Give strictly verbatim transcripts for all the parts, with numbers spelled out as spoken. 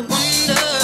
Never be lonely.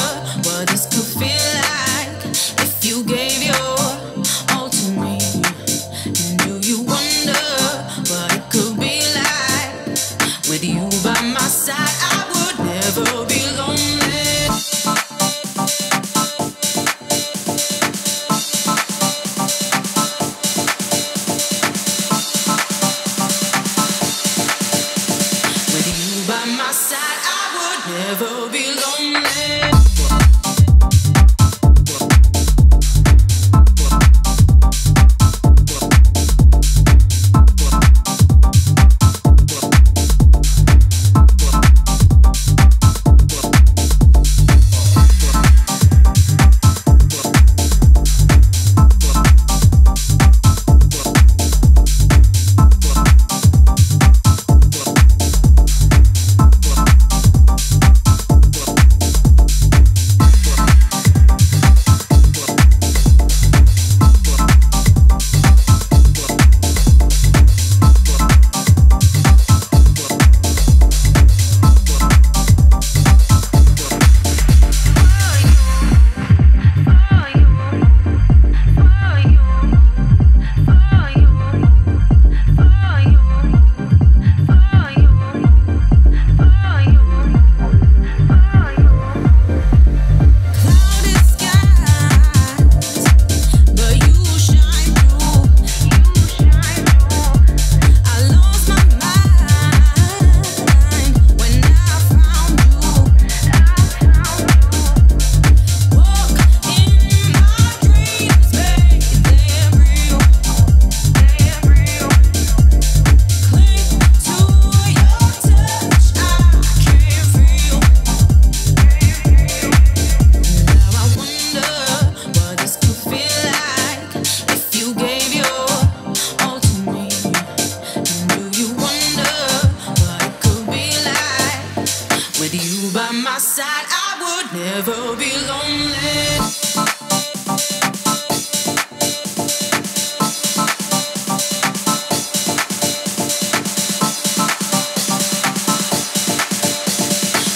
By my side, I would never be lonely.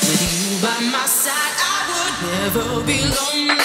With you by my side, I would never be lonely.